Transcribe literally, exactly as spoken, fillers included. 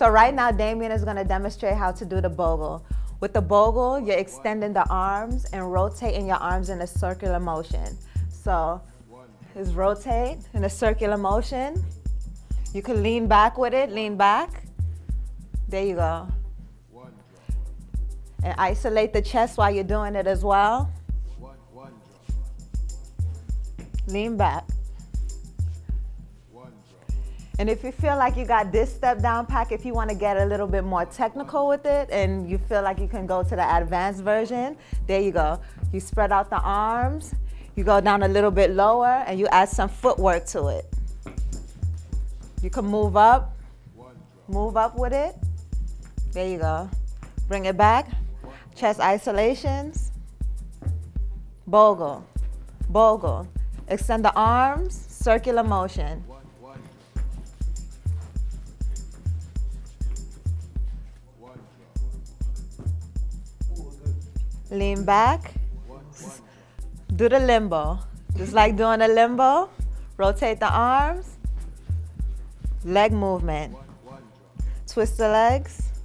So right now, Damien is gonna demonstrate how to do the bogle. With the bogle, you're extending the arms and rotating your arms in a circular motion. So just rotate in a circular motion. You can lean back with it, lean back. There you go. And isolate the chest while you're doing it as well. Lean back. And if you feel like you got this step down pack, if you want to get a little bit more technical with it and you feel like you can go to the advanced version, there you go. You spread out the arms, you go down a little bit lower, and you add some footwork to it. You can move up, move up with it. There you go. Bring it back. Chest isolations. Bogle, bogle. Extend the arms, circular motion. Lean back, do the limbo. Just like doing a limbo, rotate the arms, leg movement. Twist the legs.